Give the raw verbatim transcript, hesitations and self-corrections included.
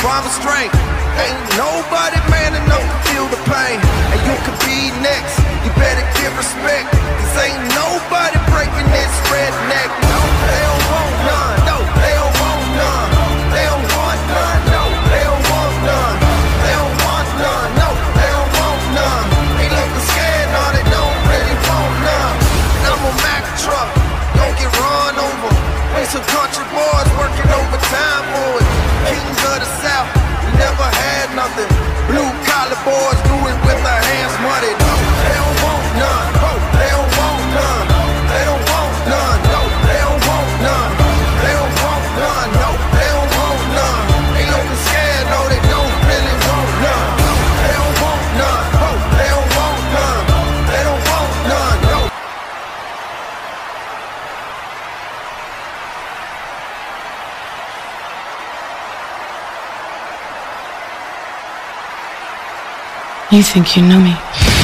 prime strength. Ain't nobody man enough to feel the pain. And you could be next, you better give respect. Cause ain't nobody breaking this redneck. No, they don't want none, no, they don't want none. They don't want none, no, they don't want none. They don't want none, no, they don't want none. They looking scared, no, they don't really want none. And I'm a Mack truck, don't get run over. Ain't some country boys working overtime for it. Kings of the South, we never had nothing. Blue collar boys do it with their hands muddy. No, they don't want none. No, they don't want none. They don't want none. No, they don't want none. They don't want none. No, they don't want none. They looking scared, no, they don't really want none. No, they don't want none. No, they don't want none. They don't want none. No. You think you know me?